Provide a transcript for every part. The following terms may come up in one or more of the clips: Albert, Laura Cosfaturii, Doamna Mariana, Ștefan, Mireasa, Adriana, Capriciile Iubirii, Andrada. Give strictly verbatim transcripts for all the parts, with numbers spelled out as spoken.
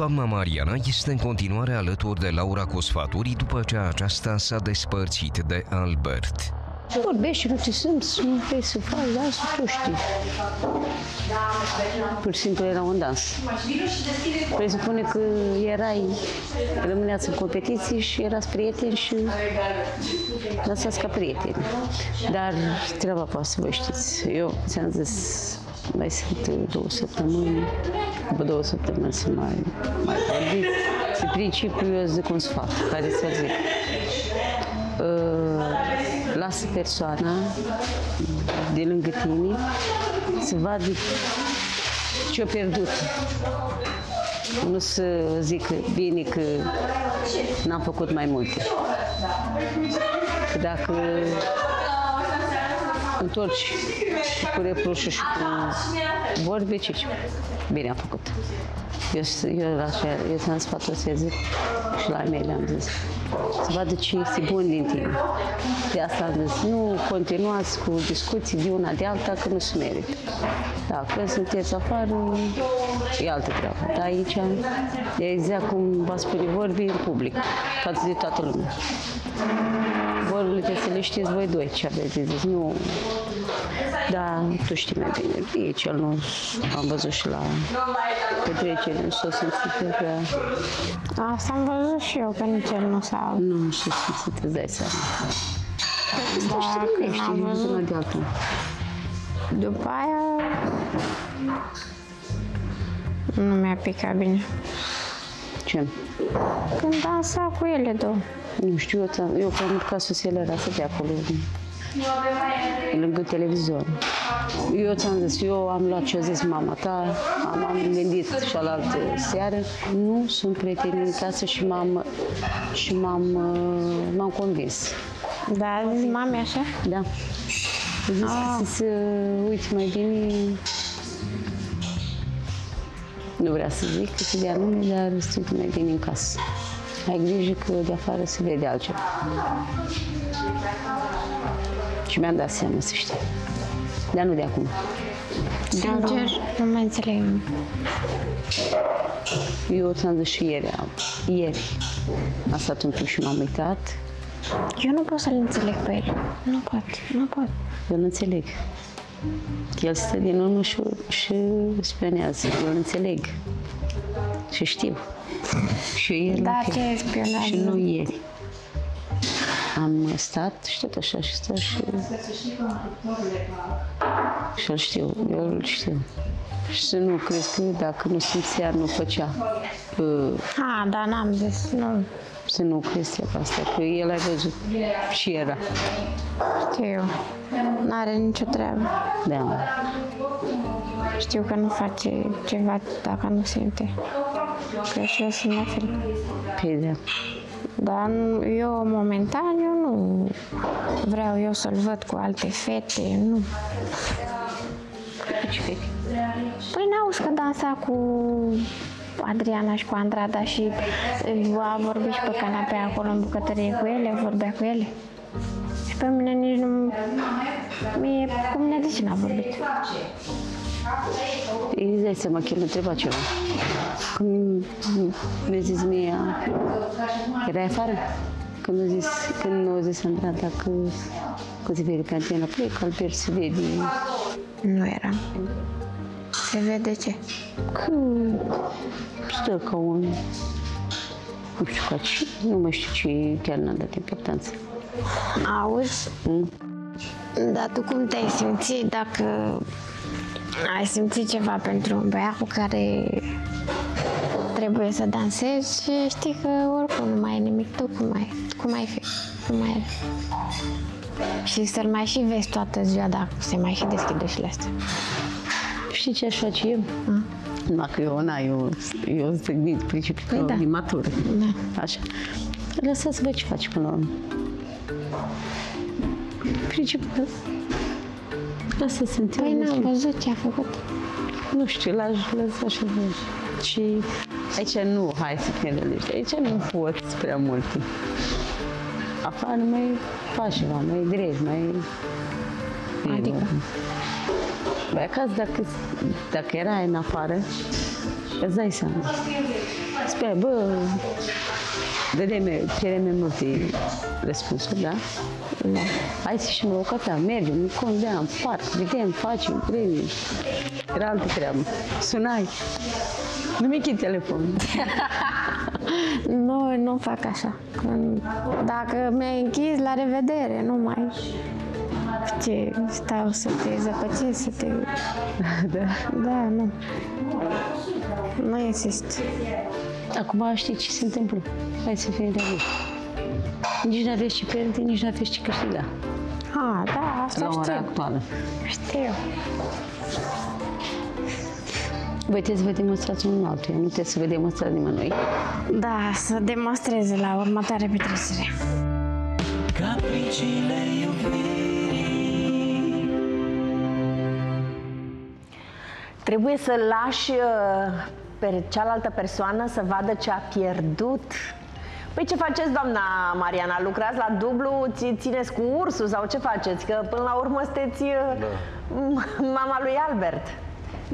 Doamna Mariana este în continuare alături de Laura Cosfaturii după ce aceasta s-a despărțit de Albert. Vorbești, nu te simți, nu vrei să faci, lasă, tu știi. Pur și simplu era un dans. Presupune că erai, rămâneați în competiții și erați prieteni și lăsați ca prieteni. Dar treaba poate să vă știți. Eu ți-am zis, mai sunt două săptămâni, după două săptămâni să mai, mai vorbiți. În principiu eu zic un sfat, care să zic. Lasă persoana de lângă tine să vadă ce-o pierdut. Nu să zic bine că n-am făcut mai multe. Că dacă întorci cu reproșul și cu vorbe, ce bine am făcut. Eu, eu, eu ți-am sfatul să zic și la mele am zis. Să vadă ce este bun din tine. De asta am zis, nu continuați cu discuții de una de alta, că nu se merită. Da, când sunteți afară, e altă treabă. Dar aici e exact cum v-a spune vorbi în public, față de toată lumea. Vorbele trebuie să le știți voi doi ce aveți zis, nu... Da, tu știi mai bine, e cel nu am văzut și la petrecere, nu s-o simțită că... Asta am văzut și eu, că nici el nu s-a... Nu s-o simțită, îți dai seama. Da, când am văzut... După aia... Nu mi-a picat bine. Ce? Când dansa cu ele două. Nu știu, eu cam ca susele era să dea acolo. Lângă televizor. Eu ți-am zis, eu am luat ce-a zis mama ta, am, am gândit și alaltă seară. Nu sunt prietenii în casă și m-am și m-am convins. Da, a zis mame așa? Da. A zis, a zis, uite, mai bine... Nu vreau să zic că se dea nume, dar să uite mai bine în casă. Ai grijă că de afară se vede altceva. Și mi-am dat seama, să știi. Dar nu de acum. Sincer, nu mai înțeleg. Eu ți-am zis și ieri. Ieri am stat un pic și m-am uitat. Eu nu pot să-l înțeleg pe el. Nu pot, nu pot. Eu nu înțeleg. El stă din urmă și, și spionează. Eu nu înțeleg. Și știu. Și el da, ce spionează. Și nu ieri. Am stat și tot așa și stă și... Și îl știu, eu îl știu. Și să nu crezi că dacă nu simțea, nu făcea. Ah, dar n-am zis, nu. Să nu crezi treaba asta, că el a văzut și era. Știu, n-are nicio treabă. Da. Știu că nu face ceva dacă nu simte. Că și eu sunt la fel. Păi da. Dar eu, momentan, eu nu vreau eu să-l văd cu alte fete, nu. Ce fete? Păi n-auzi că dansa cu Adriana și cu Andrada și a vorbit și pe canapea acolo în bucătărie cu ele, vorbea cu ele. Și pe mine nici nu... Mie, cum ne de ce n-a vorbit? Îi dai seama că el întreba ceva. Când mi-a zis mie, era afară, când mi-a zis, când mi-a zis Andrada că, că se vede pe antena, păi că Albert se vede. Nu era. Se vede ce? Că stă ca un, nu știu ca ce, nu mai știu ce, chiar n-a dat importanță. Auzi? Mm? Dar tu cum te-ai simțit dacă... Ai simțit ceva pentru un băiat cu care trebuie să dansezi și știi că oricum nu mai e nimic, tu cum ai, cum ai fi, cum ai și să-l mai și vezi toată ziua, dacă se mai și deschide ușile astea. Știi ce aș face eu? A? Dacă eu, na, eu, eu sunt din principiu păi da. Imatură. Da. Așa. Lăsați-vă ce faci până la urmă. Principiul. Păi n-am văzut ce a făcut. Nu știu, l-aș lăsa și văzut. Și aici nu, hai să te realiști, aici nu poți prea multe. Afară mai faci ceva, mai drept, mai... Adică? Băi, acasă, dacă, dacă erai în afară, îți dai seama. Sper, bă, cereme multe răspunsuri, da? Hai să ieșim la o cafea, mergem, ne condeam, în parc, vedem, facem, premii. Era altă treabă. Sunai. Nu mi-e chid telefonul. Nu, nu fac așa. Dacă mi-ai închis, la revedere, nu mai... Ce stau să te zăpățesc, să te... Da? Da, nu. Nu insist. Acum știi ce se întâmplă. Hai să fie realist. Nici nu aveți ce pierde, nici nu aveți ce câștiga. Ah, da, asta știu. La ora actuală. Știu. Voi trebuie să vă demonstrați unul altuia, nu trebuie să vă demonstrați nimănui. Da, să demonstreze la următoarea petrecere. Capriciile iubirii. Trebuie să lași pe cealaltă persoană să vadă ce a pierdut. Păi ce faceți, doamna Mariana? Lucrați la dublu? Țineți cu ursul sau ce faceți? Că până la urmă sunteți da. Mama lui Albert.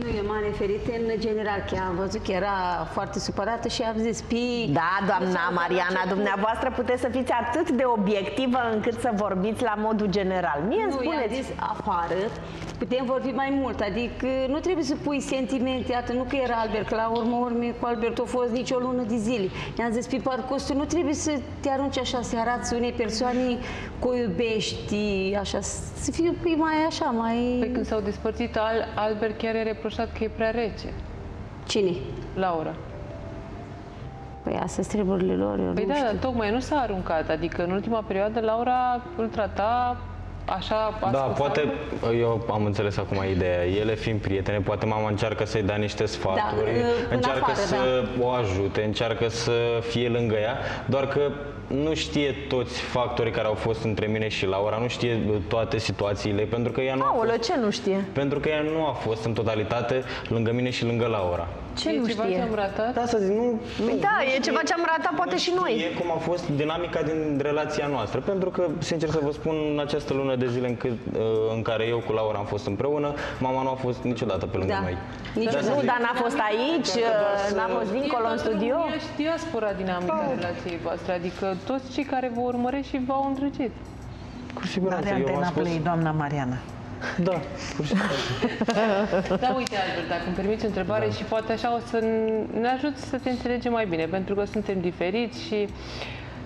Nu, eu m-am referit în general, că am văzut că era foarte supărată și am zis pic. Da, doamna Mariana, dumneavoastră puteți să fiți atât de obiectivă încât să vorbiți la modul general. Mie îmi spuneți. Nu, i-am zis afară, putem vorbi mai mult, adică nu trebuie să pui sentimente, atât, nu că era Albert, că la urmă urme cu Albert a fost nici o lună de zile. I-am zis pe parcursul, nu trebuie să te arunci așa, să arăți unei persoane că o iubești, așa, să fii mai așa, mai... Păi când s-au despărțit, Albert chiar era reproșat că e prea rece. Cine? Laura. Păi astea treburile lor, eu păi nu da, știu. Tocmai nu s-a aruncat, adică în ultima perioadă Laura îl trata așa... Da, poate, eu am înțeles acum ideea, ele fiind prietene, poate mama încearcă să-i dea niște sfaturi, da, încearcă afară, să da. o ajute, încearcă să fie lângă ea, doar că nu știe toți factorii care au fost între mine și Laura, nu știe toate situațiile, pentru că ea nu Aolea, a fost, ce nu știe? Pentru că ea nu a fost în totalitate lângă mine și lângă Laura. Ce e nu ceva știe? Ce am ratat? Da, să zic, nu, nu, da, nu e știe, ceva ce am ratat poate și noi. E cum a fost dinamica din relația noastră, pentru că, sincer să vă spun, în această lună de zile în, cât, în care eu cu Laura am fost împreună, mama nu a fost niciodată pe lângă da. noi. Nici da, nu, dar n-a fost aici, n-a fost dincolo în studio. Știa spora dinamica relației voastre, adică toți cei care vă urmăresc și v-au îndrăgit. Cu siguranță, eu am spus... Play, doamna Mariana. Da, pur și simplu. Da, uite, Albert, dacă îmi permiți o întrebare da. și poate așa o să ne ajut să te înțelegem mai bine, pentru că suntem diferiți și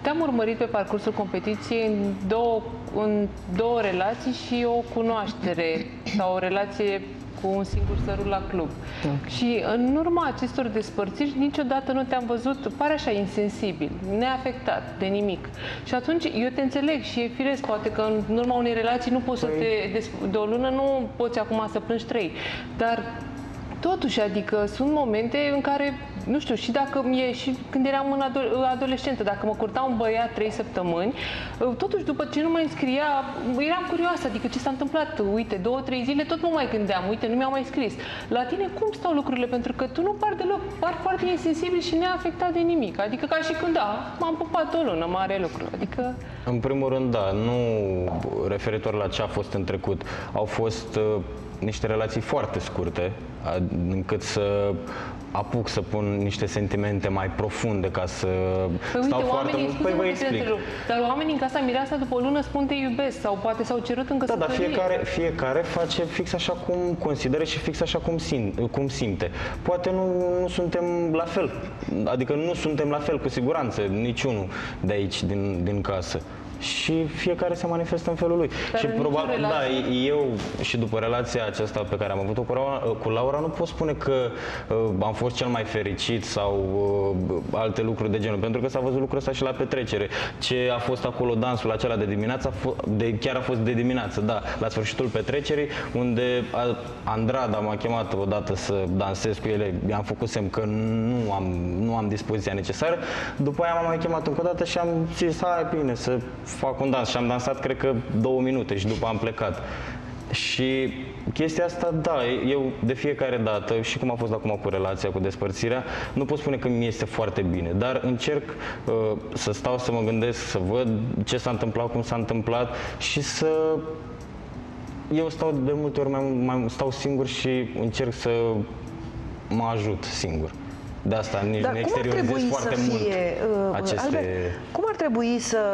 te-am urmărit pe parcursul competiției în două, în două relații și o cunoaștere sau o relație cu un singur sărut la club. Da. Și în urma acestor despărțiri, niciodată nu te-am văzut, pare așa, insensibil, neafectat de nimic. Și atunci, eu te înțeleg și e firesc, poate că în urma unei relații nu poți să te... De o lună nu poți acum să plângi trei. Dar, totuși, adică, sunt momente în care... Nu știu, și dacă e, și când eram în adolescentă, dacă mă curta un băiat trei săptămâni, totuși după ce nu mă înscria, eram curioasă, adică ce s-a întâmplat, uite, două, trei zile, tot nu mai gândeam, uite, nu mi-au mai scris. La tine cum stau lucrurile? Pentru că tu nu pari deloc, pari foarte insensibil și neafectat de nimic, adică ca și când, da, m-am pupat o lună, mare lucru, adică... În primul rând, da, nu referitor la ce a fost în trecut, au fost... niște relații foarte scurte, încât să apuc să pun niște sentimente mai profunde ca să păi stau uite, foarte mult. Păi vă explic. Dar oamenii în casa Mireasa după o lună spun te iubesc sau poate s-au cerut în căsătorie. Da, dar fiecare, fiecare face fix așa cum consideră și fix așa cum, sim, cum simte. Poate nu, nu suntem la fel. Adică nu suntem la fel, cu siguranță, niciunul de aici, din, din casă. Și fiecare se manifestă în felul lui. Dar și probabil, da, eu și după relația aceasta pe care am avut-o cu, cu Laura, nu pot spune că uh, am fost cel mai fericit sau uh, alte lucruri de genul, pentru că s-a văzut lucrul ăsta și la petrecere. Ce a fost acolo, dansul acela de dimineață, de, chiar a fost de dimineață, da, la sfârșitul petrecerii, unde a, Andrada m-a chemat odată să dansez cu ele, i-am făcut semn că nu am, nu am dispoziția necesară, după aia m-a mai chemat încă o dată și am zis, hai, bine, să... fac un dans și am dansat, cred că, două minute și după am plecat. Și chestia asta, da, eu de fiecare dată, și cum a fost acum cu relația, cu despărțirea, nu pot spune că mi este foarte bine, dar încerc uh, să stau, să mă gândesc, să văd ce s-a întâmplat, cum s-a întâmplat și să... Eu stau de multe ori, mai, mai stau singur și încerc să mă ajut singur. De asta nici nu exteriorizez foarte mult aceste... Albert, cum ar trebui să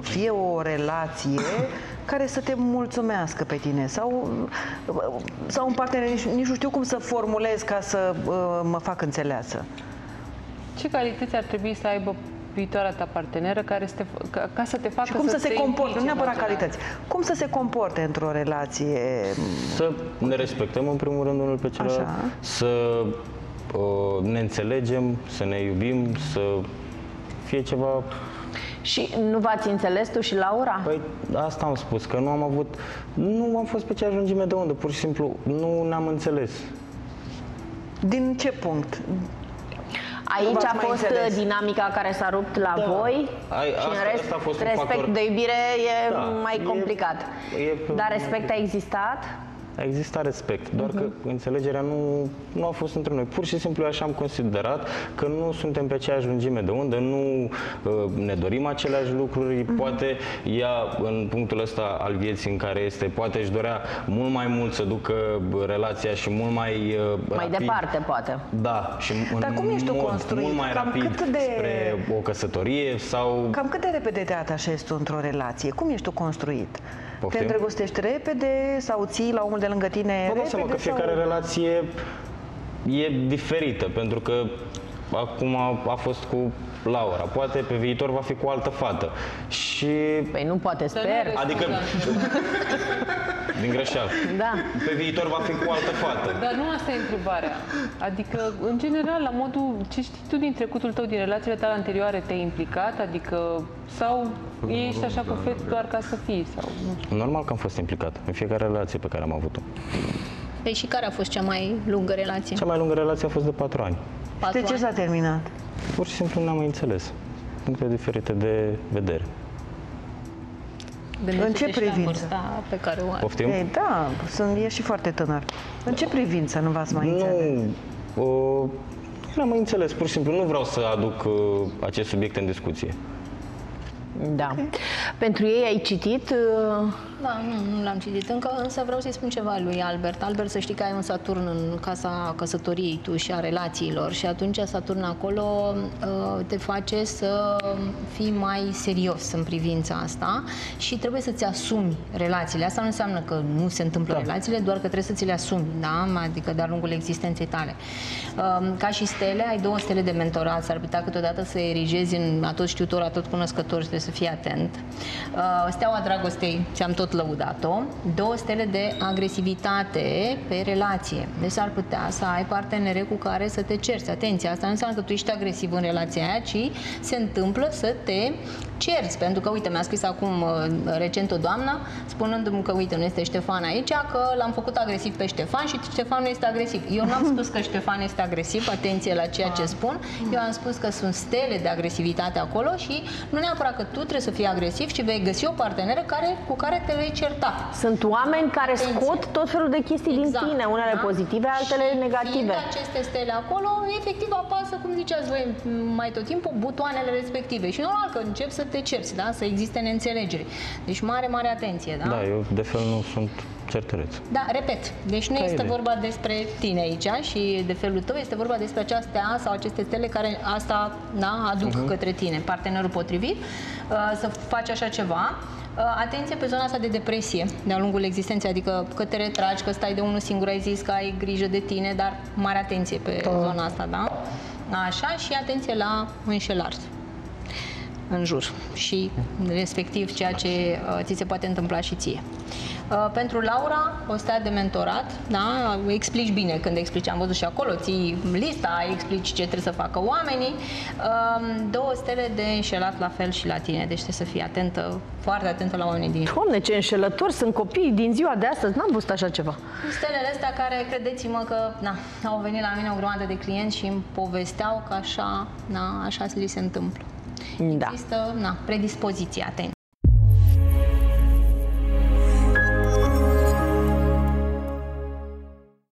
fie o relație care să te mulțumească pe tine? Sau, sau un partener, nici, nici nu știu cum să formulez ca să uh, mă fac înțeleasă. Ce calități ar trebui să aibă viitoarea ta parteneră care să te, ca, ca să te facă și cum să, să se comporte, nu neapărat calități. Cum să se comporte într-o relație? Să ne respectăm în primul rând unul pe celălalt. Așa. Să uh, ne înțelegem, să ne iubim, să fie ceva... Și nu v-ați înțeles tu și Laura? Păi asta am spus, că nu am avut... Nu am fost pe aceeași lungime de undă, pur și simplu nu ne-am înțeles. Din ce punct? Aici a fost înțeles. Dinamica care s-a rupt la da. Voi ai, și asta, în rest, a fost respect de iubire e da, mai complicat. E, e, Dar respect a existat? A existat respect, doar uh-huh. că înțelegerea nu, nu a fost între noi. Pur și simplu așa am considerat că nu suntem pe aceeași lungime de undă, nu uh, ne dorim aceleași lucruri, uh-huh. poate ea în punctul ăsta al vieții în care este, poate își dorea mult mai mult să ducă relația și mult mai uh, Mai rapid. Departe, poate. Da, și Dar cum ești tu construit? Mult mai rapid cam cât de... spre o căsătorie sau... Cam cât de repede te atașezi tu într-o relație? Cum ești tu construit? Poftim? Te îndrăgostești repede sau ții la omul de lângă tine repede? Vă dați seama că fiecare sau... relație e diferită, pentru că acum a fost cu Laura, poate pe viitor va fi cu o altă fată. Și... Păi nu poate, sper. Adică... Din greșeală. Da. Pe viitor va fi cu o altă fată. Dar nu asta e întrebarea. Adică, în general, la modul ce știi tu din trecutul tău, din relațiile tale anterioare, te-ai implicat? Adică... Sau ești așa cu fet doar ca să fii? Sau... Normal că am fost implicat în fiecare relație pe care am avut-o. Păi și care a fost cea mai lungă relație? Cea mai lungă relație a fost de patru ani. De ce s-a terminat? Pur și simplu n-am mai înțeles. Puncte diferite de vedere. În ce privință? Pe care o are. Ei, da, sunt, e și foarte tânăr. În ce privință nu v-ați mai înțeles? Nu, uh, n-am mai înțeles, pur și simplu. Nu vreau să aduc uh, acest subiect în discuție. Da. Okay. Pentru ei ai citit? Uh... Da, nu, nu l-am citit încă, însă vreau să-i spun ceva lui Albert. Albert, să știi că ai un Saturn în casa căsătoriei tu și a relațiilor și atunci Saturn acolo uh, te face să fii mai serios în privința asta și trebuie să-ți asumi relațiile. Asta nu înseamnă că nu se întâmplă da. Relațiile, doar că trebuie să ți le asumi, da? Adică de-a lungul existenței tale. Uh, ca și stele, ai două stele de mentorat, s-ar putea câteodată să erigezi în atot știutor, atot cunoscător, trebuie să fii atent. Uh, steaua dragostei, ți-am tot lăudat-o, două stele de agresivitate pe relație. Deci ar putea să ai partenere cu care să te cerți. Atenție, asta nu înseamnă că tu ești agresiv în relația aia, ci se întâmplă să te cerți. Pentru că, uite, mi-a scris acum recent o doamnă, spunându-mi că, uite, nu este Ștefan aici, că l-am făcut agresiv pe Ștefan și Ștefan nu este agresiv. Eu n-am spus că Ștefan este agresiv, atenție la ceea ce spun, eu am spus că sunt stele de agresivitate acolo și nu neapărat că tu trebuie să fii agresiv, ci vei găsi o parteneră care, cu care te vei certa. Sunt oameni care atenție. Scot tot felul de chestii exact, din tine, unele da? Pozitive, altele și negative. Și aceste stele acolo, efectiv apasă, cum ziceați voi mai tot timpul, butoanele respective. Și normal că încep să te cerți, da? Să existe neînțelegeri. Deci mare, mare atenție, da? Da, eu de fel nu sunt certăreț. Da, repet, deci nu Ca este idei. Vorba despre tine aici și de felul tău, este vorba despre aceastea sau aceste stele care asta da, aduc uh-huh. către tine, partenerul potrivit, să faci așa ceva. Atenție pe zona asta de depresie de-a lungul existenței, adică că te retragi, că stai de unul singur, ai zis că ai grijă de tine, dar mare atenție pe da. Zona asta, da? Așa, și atenție la înșelari în jur și respectiv ceea ce ți se poate întâmpla și ție. Pentru Laura, o stea de mentorat, da? Explici bine când explici, am văzut și acolo, ții lista, explici ce trebuie să facă oamenii. Două stele de înșelat la fel și la tine, deci trebuie să fii atentă, foarte atentă la oamenii din... Doamne, ce înșelători sunt copiii din ziua de astăzi, n-am văzut așa ceva. Stelele astea care, credeți-mă că, na, au venit la mine o grămadă de clienți și îmi povesteau că așa, na, așa li se întâmplă. Da. Există na, predispoziție, atenție.